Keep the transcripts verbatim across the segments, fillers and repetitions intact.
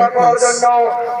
Raka tara bhutani,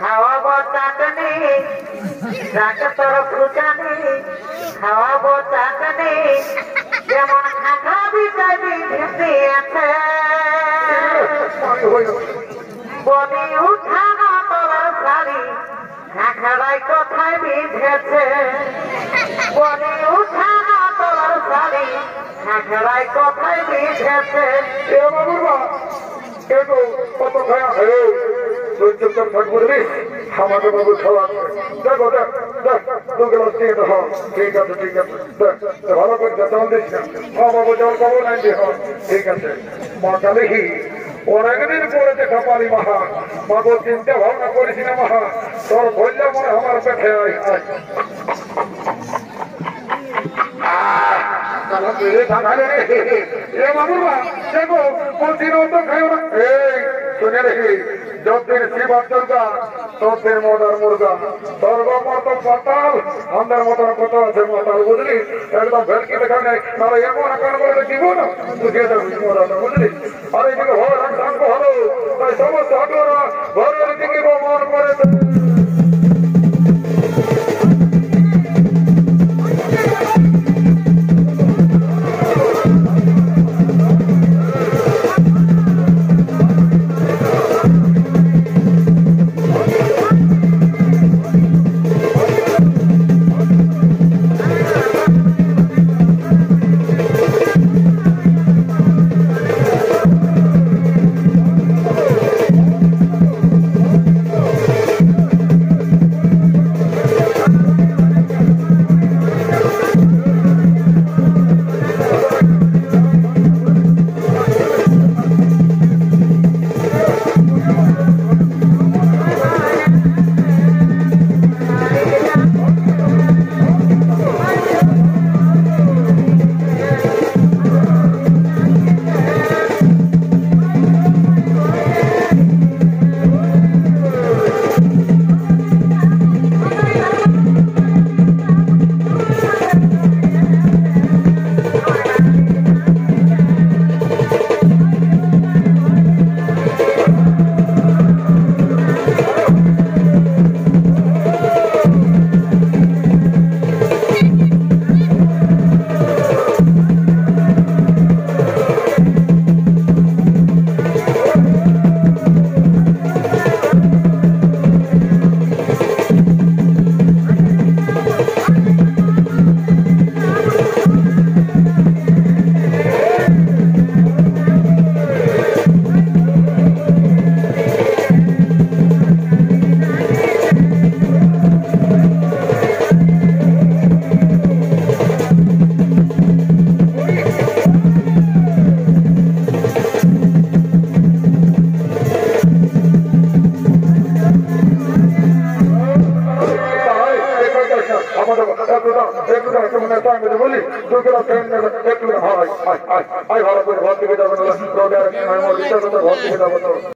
هوا بتاتني راجع طرف رجعني هوا بتاتني جمع حكابي تبي نسيته بني وثانا طلعتني حكاي كتاي بيجته بني وثانا طلعتني حكاي كتاي بيجته يا بابا كيف قطعها هيو سويتشر فكوري حماد بابو خلاص ده ده ده دوغلاس كده ها كده كده ده هذا كل جتان ده ها بابو جور بابو ناين ده ها كده ما كلهي ورغدين بوله ده خبالي مها ما بو تنته بھاونا كوريسي না مها তোর বললে মনে আমার পেটে আই কালা মেরে খালে এ বাবুরা দেখো কোনদিনও তো খায়ো না এই শুনে রেখি যতদিন শিবার দুর্গা ততদিন মোদার মুর্গা সর্বমত পাতাল আমাদের মতো কথা আছে মাতাল বুঝলি একদম ভেলকি দেখানে তারা এমন আকার বলে দিব না বুঝিয়ে দাও মোদাটা বুঝলি আর এদিকে হল রাখবো হলো তাই সমস্ত আটরা ঘরের দিকে মন করে I have a good work with the government.